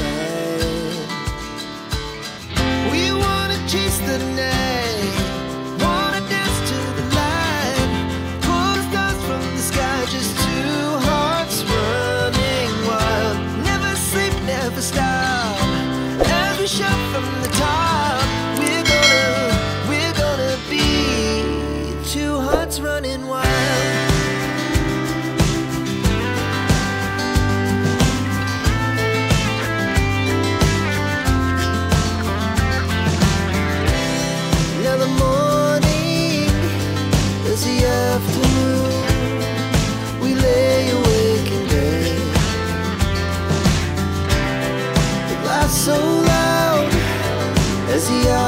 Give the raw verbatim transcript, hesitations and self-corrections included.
mine. Chase the night, wanna dance to the light, pull the stars from the sky, just two hearts running wild. Never sleep, never stop, as we shout from the top. We're gonna, we're gonna be two hearts running wild. So loud as the